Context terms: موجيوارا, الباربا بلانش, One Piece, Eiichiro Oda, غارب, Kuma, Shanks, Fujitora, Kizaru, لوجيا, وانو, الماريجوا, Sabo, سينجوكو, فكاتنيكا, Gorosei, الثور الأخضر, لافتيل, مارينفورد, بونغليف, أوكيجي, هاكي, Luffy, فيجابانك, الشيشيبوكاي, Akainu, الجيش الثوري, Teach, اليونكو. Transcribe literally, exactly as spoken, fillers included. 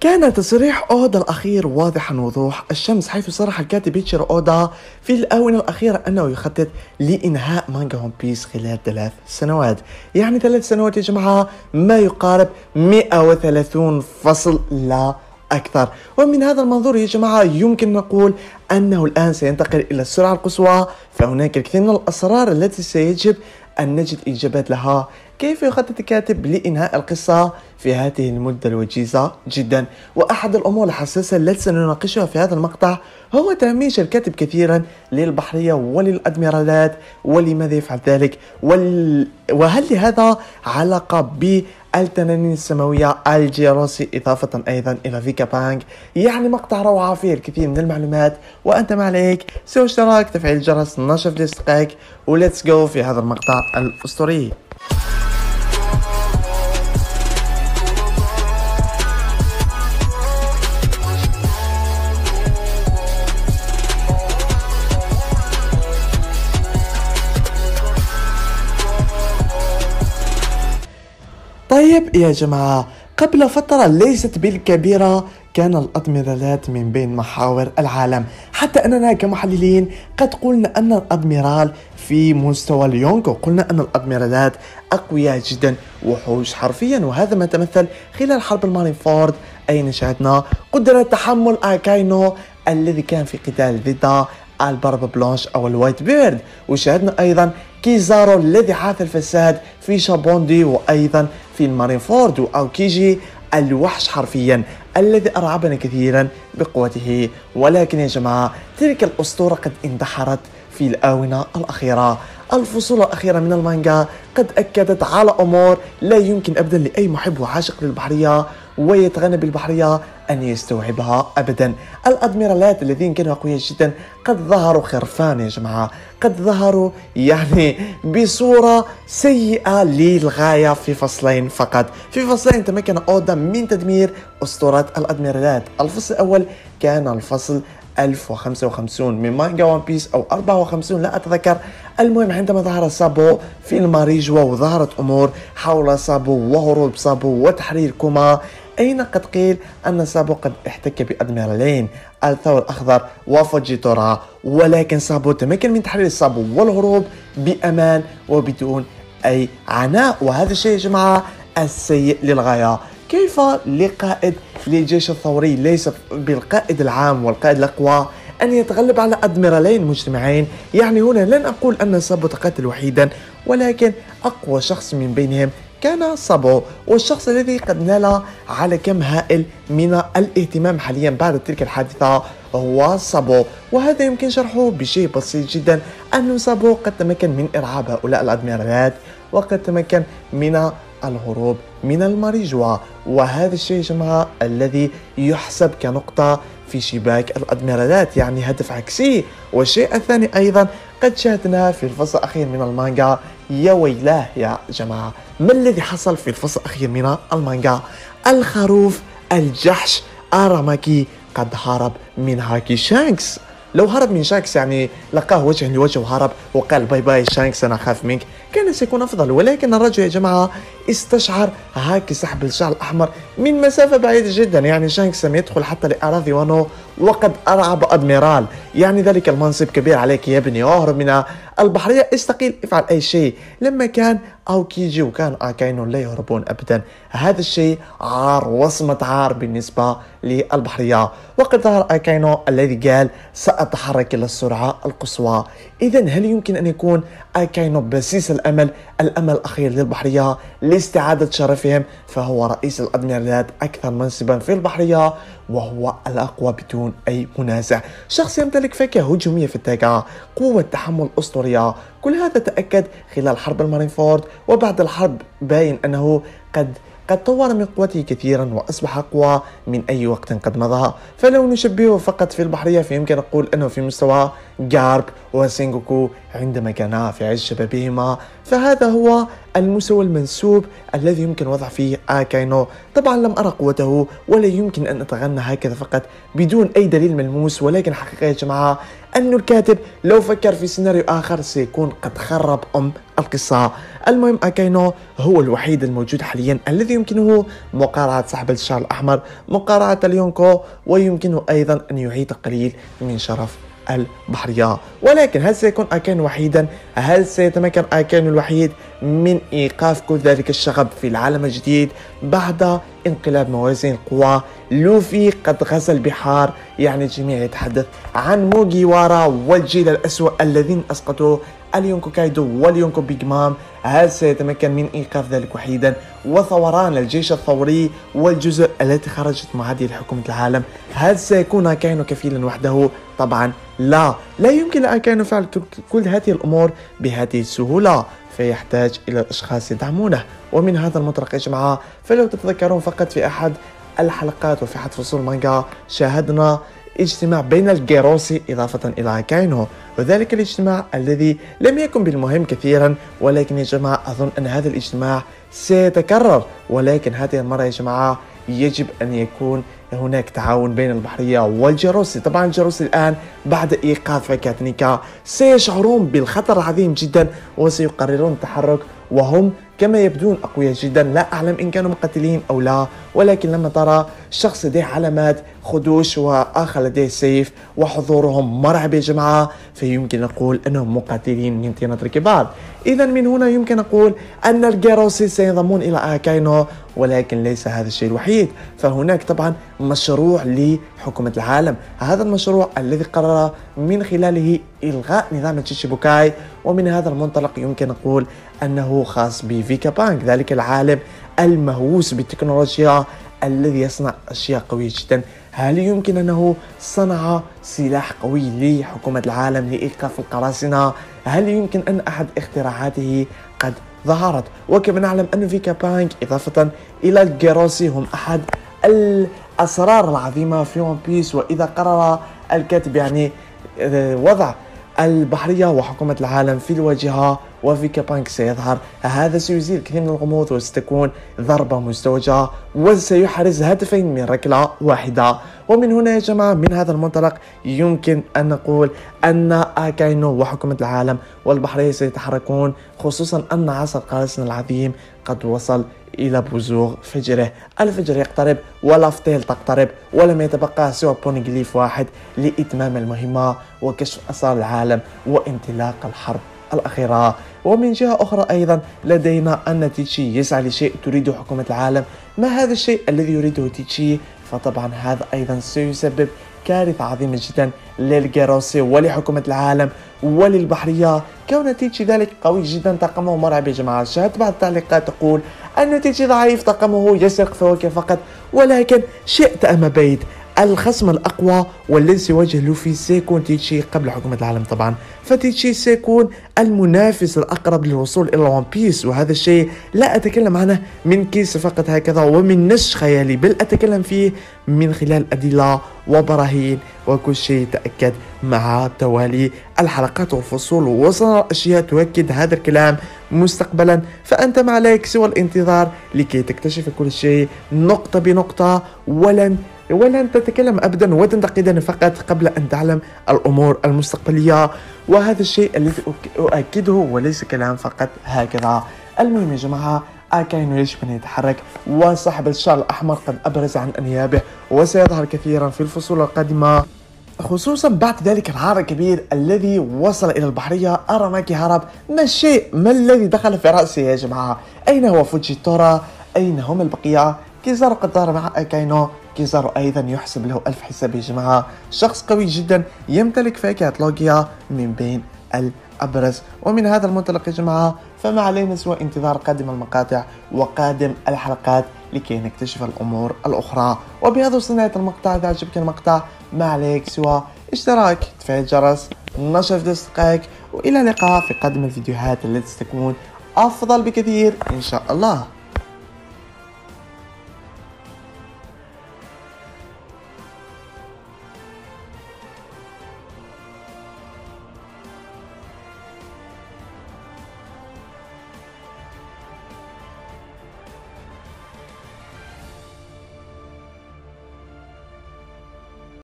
كان تصريح أودا الأخير واضحا وضوح الشمس، حيث صرح الكاتب إيتشيرو أودا في الآونة الأخيرة أنه يخطط لإنهاء مانجا ون بيس خلال ثلاث سنوات، يعني ثلاث سنوات يا جماعة ما يقارب مئة وثلاثين فصل لا أكثر. ومن هذا المنظور يا جماعة يمكن نقول أنه الآن سينتقل إلى السرعة القصوى، فهناك الكثير من الأسرار التي سيجب أن نجد إجابات لها. كيف يخطط الكاتب لإنهاء القصة في هذه المدة الوجيزة جدا؟ وأحد الأمور الحساسة التي سنناقشها في هذا المقطع هو تهميش الكاتب كثيرا للبحرية وللأدميرالات، ولماذا يفعل ذلك، وال... وهل لهذا علاقة ب التنانين السماوية الجيروسي، إضافة أيضا إلى فيجابانك. يعني مقطع روعة فيه الكثير من المعلومات، وأنت ما عليك سوى اشتراك، تفعيل الجرس، نشر في الاستقاق، وليتس جو في هذا المقطع الأسطوري. طيب يا جماعة، قبل فترة ليست بالكبيرة كان الأدميرالات من بين محاور العالم، حتى أننا كمحللين قد قلنا أن الأدميرال في مستوى اليونكو، قلنا أن الأدميرالات أقوياء جدا، وحوش حرفيا، وهذا ما تمثل خلال حرب المارينفورد أي نشأتنا قدرة تحمل أكاينو الذي كان في قتال ضد الباربا بلانش أو الوايت بيرد، وشاهدنا أيضا كيزارو الذي حاث الفساد في شابوندي وأيضا في المارينفورد، وأوكيجي الوحش حرفيا الذي أرعبنا كثيرا بقوته. ولكن يا جماعة تلك الأسطورة قد اندحرت في الآونة الأخيرة. الفصول الأخيرة من المانجا قد أكدت على أمور لا يمكن أبدا لأي محب وعاشق للبحرية ويتغنى بالبحرية أن يستوعبها أبدا. الأدميرالات الذين كانوا أقوياء جدا قد ظهروا خرفان يا جماعة، قد ظهروا يعني بصورة سيئة للغاية في فصلين فقط. في فصلين تمكن أودا من تدمير أسطورة الأدميرالات. الفصل الأول كان الفصل ألف وخمسة وخمسين من مانجا ون بيس أو أربعة وخمسين لا أتذكر. المهم عندما ظهر سابو في الماريجوا وظهرت أمور حول سابو وهروب سابو وتحرير كوما، أين قد قيل أن سابو قد احتك بأدميرالين الثور الأخضر وفوجيتورا، ولكن سابو تمكن من تحرير سابو والهروب بأمان وبدون أي عناء، وهذا الشيء يا جماعة السيء للغاية. كيف لقائد للجيش الثوري ليس بالقائد العام والقائد الأقوى أن يتغلب على أدميرالين مجتمعين؟ يعني هنا لن أقول أن سابو تقاتل وحيدا، ولكن أقوى شخص من بينهم كان سابو، والشخص الذي قد نال على كم هائل من الاهتمام حاليا بعد تلك الحادثة هو سابو. وهذا يمكن شرحه بشيء بسيط جدا، أن سابو قد تمكن من إرعاب هؤلاء الأدميرالات وقد تمكن من الهروب من الماريجوا، وهذا الشيء يا جماعة الذي يحسب كنقطة في شباك الأدميرالات، يعني هدف عكسي. والشيء الثاني أيضا قد شاهدناه في الفصل الأخير من المانجا. يا ويلاه يا جماعة، ما الذي حصل في الفصل الأخير من المانجا؟ الخروف الجحش أراماكي قد هرب من هاكي شانكس. لو هرب من شانكس يعني لقاه وجه لوجه وهرب وقال باي باي شانكس أنا أخاف منك، كان سيكون أفضل. ولكن الرجل يا جماعة استشعر هاكي سحب الشعر الأحمر من مسافة بعيدة جدا، يعني شانكس لم يدخل حتى لأراضي وانو وقد أرعب أدميرال، يعني ذلك المنصب كبير عليك يا ابني، أهرب من البحرية، استقيل، افعل أي شيء. لما كان أوكيجي وكان أكاينو لا يهربون أبدا، هذا الشيء عار، وصمة عار بالنسبة للبحرية. وقد ظهر أكاينو الذي قال سأتحرك إلى السرعة القصوى. إذا هل يمكن أن يكون أكاينو بسيس الأمل، الأمل الأخير للبحرية لاستعادة شرفهم؟ فهو رئيس الأدميرالات أكثر منصبا في البحرية، وهو الأقوى بدون أي منازع، شخص يمتلك فكاهة هجومية في الدقة، قوة تحمل أسطورية. كل هذا تأكد خلال حرب المارينفورد، وبعد الحرب باين أنه قد قد طور من قوته كثيرا وأصبح أقوى من أي وقت قد مضى. فلو نشبهه فقط في البحرية فيمكن نقول أنه في مستوى غارب وسينجوكو عندما كانا في عز شبابهما، فهذا هو المستوى المنسوب الذي يمكن وضع فيه أكاينو. طبعا لم أرى قوته ولا يمكن أن أتغنى هكذا فقط بدون أي دليل ملموس، ولكن حقيقة يا جماعة أن الكاتب لو فكر في سيناريو آخر سيكون قد خرب أم القصة. المهم أكاينو هو الوحيد الموجود حاليا الذي يمكنه مقارعة صاحب الشعر الأحمر، مقارعة اليونكو، ويمكنه أيضا أن يعيد قليل من شرف البحرية. ولكن هل سيكون أكاينو وحيدا؟ هل سيتمكن أكاينو الوحيد من إيقاف كل ذلك الشغب في العالم الجديد بعد انقلاب موازين القوى؟ لوفي قد غزا البحار، يعني الجميع يتحدث عن موجيوارا والجيل الأسوأ الذين أسقطوا اليونكو كايدو واليونكو بيج مام. هل سيتمكن من إيقاف ذلك وحيدا؟ وثوران الجيش الثوري والجزء التي خرجت مع هذه الحكومة العالم، هل سيكون أكاينو كفيلا وحده؟ طبعا لا، لا يمكن لأكاينو فعل كل هذه الأمور بهذه السهولة، فيحتاج إلى الأشخاص يدعمونه. ومن هذا المنطلق يا جماعة، فلو تتذكرون فقط في أحد الحلقات وفي أحد فصول مانجا شاهدنا اجتماع بين الجيروسي إضافة إلى أكاينو، وذلك الاجتماع الذي لم يكن بالمهم كثيرا، ولكن يا جماعة أظن أن هذا الاجتماع سيتكرر، ولكن هذه المرة يا جماعة يجب أن يكون هناك تعاون بين البحرية والجيروسي. طبعا الجيروسي الآن بعد إيقاف فكاتنيكا سيشعرون بالخطر العظيم جدا وسيقررون التحرك، وهم كما يبدون أقوياء جدا. لا أعلم إن كانوا مقاتلين أو لا، ولكن لما ترى شخص لديه علامات خدوش وآخر لديه سيف وحضورهم مرعب يا جماعة، فيمكن نقول أنهم مقاتلين من طينة الكبار. إذا من هنا يمكن نقول أن الجيروسي سينضمون إلى أكاينو، ولكن ليس هذا الشيء الوحيد. فهناك طبعا مشروع لحكومة العالم، هذا المشروع الذي قرر من خلاله إلغاء نظام الشيشيبوكاي، ومن هذا المنطلق يمكن نقول أنه خاص بفيجابانك، ذلك العالم المهووس بالتكنولوجيا الذي يصنع أشياء قوية جدا. هل يمكن أنه صنع سلاح قوي لحكومة العالم لإيقاف القراصنة؟ هل يمكن أن أحد اختراعاته قد ظهرت؟ وكما نعلم أن فيجابانك إضافة إلى الجيروسي هم أحد الأسرار العظيمة في ون بيس، وإذا قرر الكاتب يعني وضع البحرية وحكومة العالم في الواجهة وفيجابانك سيظهر، هذا سيزيل كثير من الغموض وستكون ضربة مزدوجة وسيحرز هدفين من ركلة واحدة. ومن هنا يا جماعة من هذا المنطلق يمكن أن نقول أن أكاينو وحكومة العالم والبحرية سيتحركون، خصوصا أن عصر القراصنة العظيم قد وصل إلى بزوغ فجره. الفجر يقترب ولافتيل تقترب، ولم يتبقى سوى بونغليف واحد لإتمام المهمة وكشف أسرار العالم وانطلاق الحرب الأخيرة. ومن جهة أخرى أيضا لدينا أن تيتشي يسعى لشيء تريده حكومة العالم. ما هذا الشيء الذي يريده تيتشي؟ فطبعا هذا أيضا سيسبب كارثة عظيمة جدا للجيروسي ولحكومة العالم وللبحرية، كون تيتشي ذلك قوي جدا، طاقمه مرعب يا جماعة. شاهدت بعض التعليقات تقول أن تيتشي ضعيف، طاقمه يسرق فواكه فقط، ولكن شئت أم بيت الخصم الأقوى والذي سيواجه لوفي سيكون تيتشي قبل حكومة العالم. طبعا فتيتشي سيكون المنافس الأقرب للوصول إلى ون بيس، وهذا الشيء لا أتكلم عنه من كيس فقط هكذا ومن نش خيالي، بل أتكلم فيه من خلال أدلة وبراهين، وكل شيء تأكد مع توالي الحلقات والفصول، وصار أشياء تؤكد هذا الكلام مستقبلا. فأنت ما عليك سوى الانتظار لكي تكتشف كل شيء نقطة بنقطة، ولن ولن تتكلم أبدا وتنتقدني فقط قبل أن تعلم الأمور المستقبلية، وهذا الشيء الذي أؤكده وليس كلام فقط هكذا. المهم يا جماعة أكاينو يجب أن يتحرك، وصاحب الشعر الأحمر قد أبرز عن أنيابه وسيظهر كثيرا في الفصول القادمة، خصوصا بعد ذلك العار الكبير الذي وصل إلى البحرية. أراماكي هرب، ما الشيء؟ ما الذي دخل في رأسه يا جماعة؟ أين هو فوجيتورا؟ أين هم البقية؟ كيزارو قد ظهر مع أكاينو، كيزارو أيضا يحسب له ألف حساب يا جماعة، شخص قوي جدا يمتلك فاكهة لوجيا من بين الأبرز. ومن هذا المنطلق يا جماعة فما علينا سوى انتظار قادم المقاطع وقادم الحلقات لكي نكتشف الأمور الأخرى. وبهذا وصلنا المقطع، إذا عجبك المقطع ما عليك سوى اشتراك، تفعيل الجرس، نشر في دقائق، وإلى اللقاء في قادم الفيديوهات التي ستكون أفضل بكثير إن شاء الله.